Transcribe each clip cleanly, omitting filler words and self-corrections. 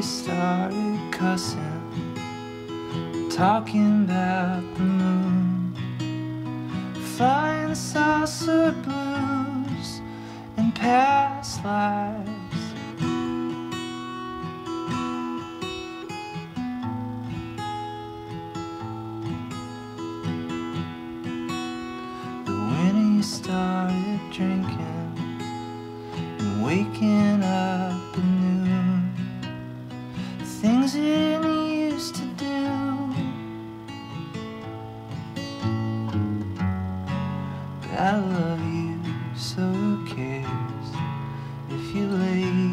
we started cussing, talking about the moon, flying saucer blues, and past lives. The winter started drinking and waking up at noon, things you didn't used to do. But I love you, so who cares if you're lazy?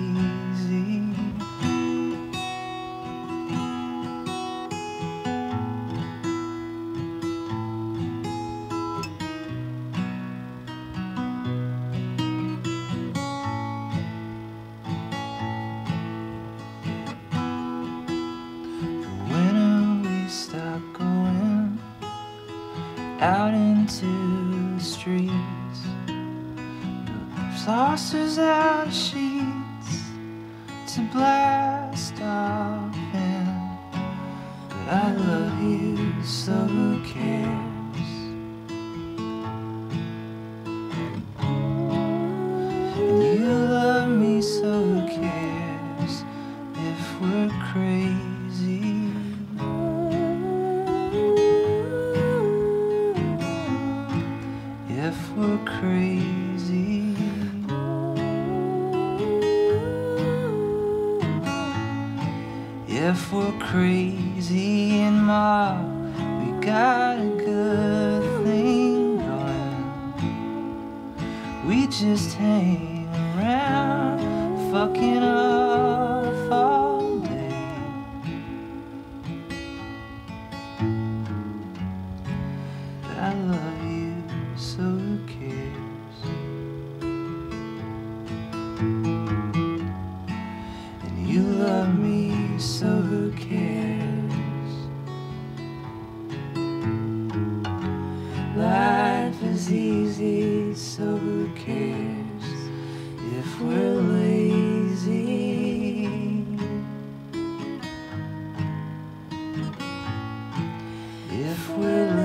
Out into the streets, saucers out of sheets to blast off in. But I love you, so who cares? And you love me, so who cares if we're crazy? If we're crazy, if we're crazy, and Ma, we got a good thing going. We just hang around, fucking off all day. But I love you, so who cares? And you love me, so who cares? Life is easy, so who cares if we're lazy? If we're lazy.